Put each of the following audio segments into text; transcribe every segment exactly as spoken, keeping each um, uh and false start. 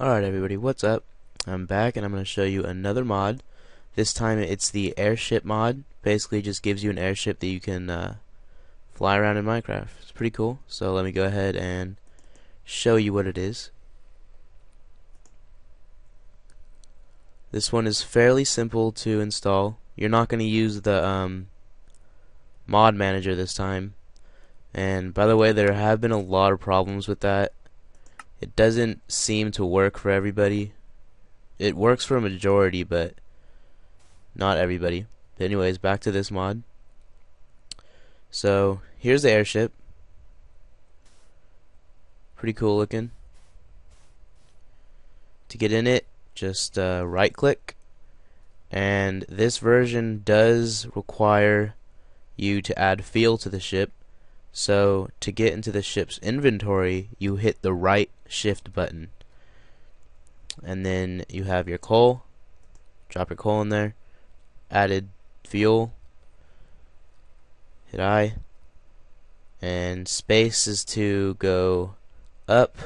Alright everybody, what's up? I'm back and I'm going to show you another mod. This time it's the airship mod. Basically just gives you an airship that you can uh, fly around in Minecraft. It's pretty cool. So let me go ahead and show you what it is. This one is fairly simple to install. You're not going to use the um, mod manager this time. And by the way, there have been a lot of problems with that. It doesn't seem to work for everybody. It works for a majority, but not everybody. But anyways, back to this mod. So here's the airship. Pretty cool looking. To get in it, just uh, right click. And this version does require you to add fuel to the ship. So to get into the ship's inventory, you hit the right shift button, and then you have your coal. Drop your coal in there, added fuel, hit I, and space is to go up,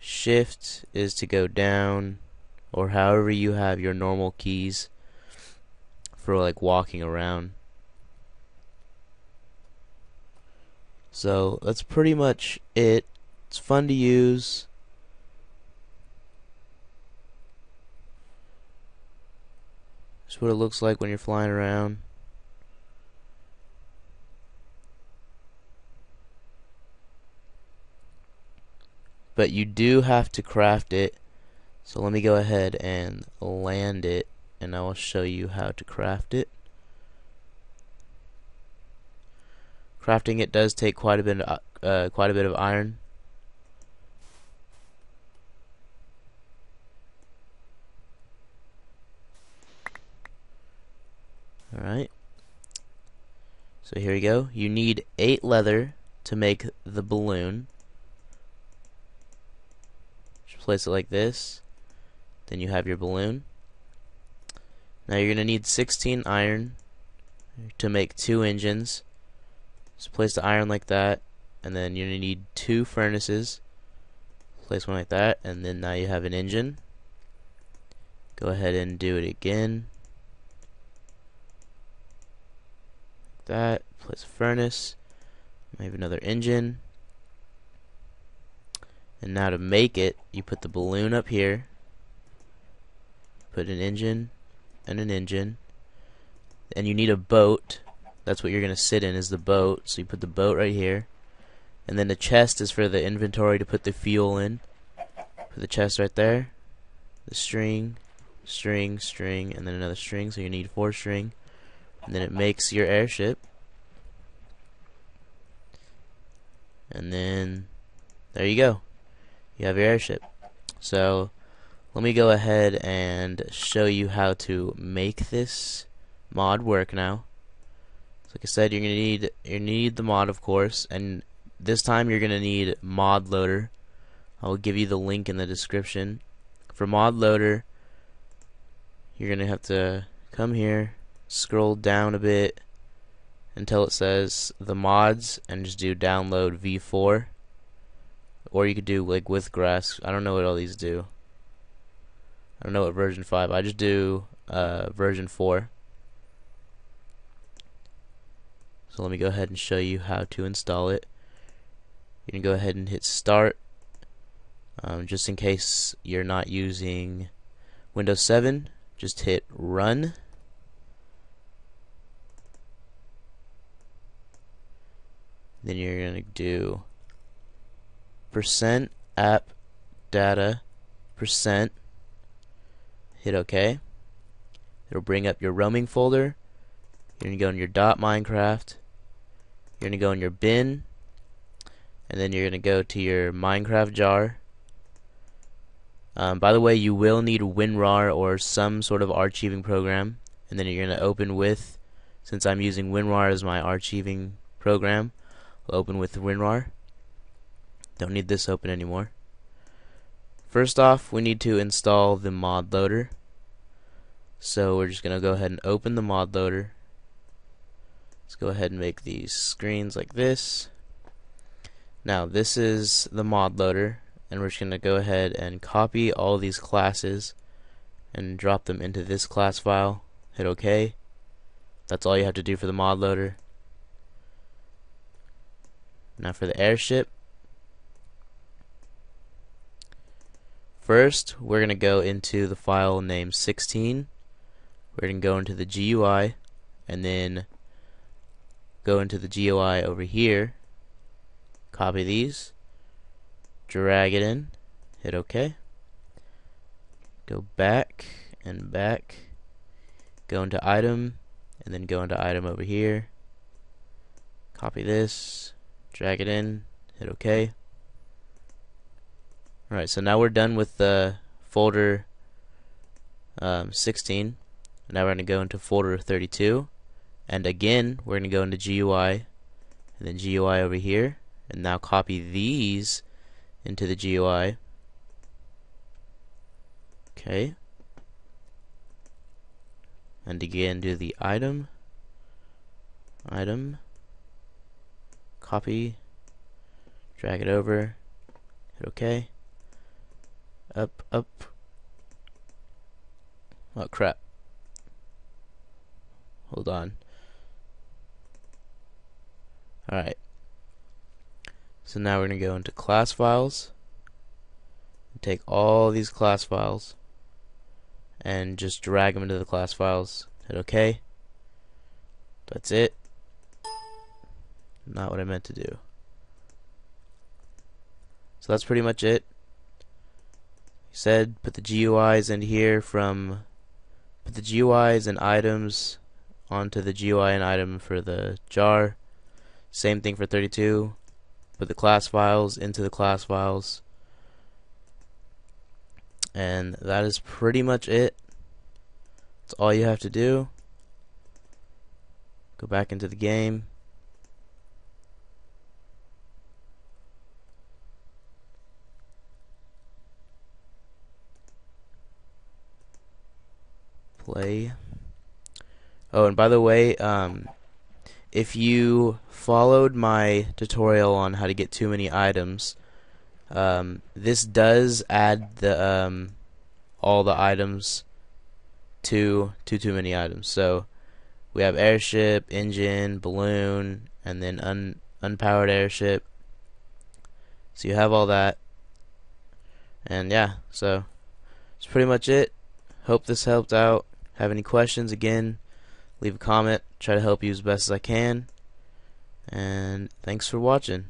shift is to go down, or however you have your normal keys for like walking around. So that's pretty much it. It's fun to use. That's what it looks like when you're flying around. But you do have to craft it. So let me go ahead and land it, and I will show you how to craft it. Crafting it does take quite a bit of, uh, quite a bit of iron. Alright, so here we go. You need eight leather to make the balloon. Just place it like this, then you have your balloon. Now you're gonna need sixteen iron to make two engines. So place the iron like that, and then you're going to need two furnaces. Place one like that, and then now you have an engine. Go ahead and do it again. Like that, place a furnace, maybe another engine. And now to make it, you put the balloon up here, put an engine and an engine, and you need a boat. That's what you're going to sit in, is the boat. So you put the boat right here. And then the chest is for the inventory to put the fuel in. Put the chest right there. The string, string, string, and then another string. So you need four string. And then it makes your airship. And then there you go. You have your airship. So let me go ahead and show you how to make this mod work now. Like I said, you're gonna need you need the mod, of course, and this time you're gonna need ModLoader. I will give you the link in the description. For ModLoader, you're gonna have to come here, scroll down a bit until it says the mods, and just do download v four. Or you could do like with grass. I don't know what all these do. I don't know what version five. I just do uh, version four. So let me go ahead and show you how to install it. You can go ahead and hit start, um, just in case you're not using Windows seven. Just hit run, then you're gonna do percent app data percent, hit OK. It'll bring up your roaming folder. You're gonna go in your dot Minecraft. You're going to go in your bin, and then you're going to go to your Minecraft jar. Um, by the way, you will need WinRAR or some sort of archiving program, and then you're going to open with, since I'm using WinRAR as my archiving program, I'll open with WinRAR. Don't need this open anymore. First off, we need to install the mod loader. So we're just going to go ahead and open the mod loader. Let's go ahead and make these screens like this. Now this is the mod loader, and we're just going to go ahead and copy all these classes and drop them into this class file. Hit OK. That's all you have to do for the mod loader. Now for the airship. First, we're going to go into the file named sixteen. We're going to go into the G U I and then go into the G U I over here. Copy these, drag it in, hit OK. Go back and back. Go into item and then go into item over here. Copy this, drag it in, hit OK. Alright, so now we're done with the folder um, sixteen. Now we're going to go into folder thirty-two, and again we're going to go into G U I and then G U I over here. And now copy these into the G U I. Okay. And again do the item, item, copy, drag it over, hit OK. Up, up. Oh crap. Hold on. Alright. So now we're going to go into class files and take all these class files and just drag them into the class files. Hit OK. That's it. Not what I meant to do. So that's pretty much it. You said put the G U Is in here from put the G U Is and items onto the G U I and item for the jar. Same thing for thirty-two. Put the class files into the class files, and that is pretty much it. That's all you have to do. Go back into the game, play. Oh, and by the way, um if you followed my tutorial on how to get too many items, um, this does add the um, all the items to to too many items. So we have airship, engine, balloon, and then un, unpowered airship. So you have all that, and yeah, so that's pretty much it. Hope this helped out. Have any questions? Again, leave a comment, try to help you as best as I can, and thanks for watching.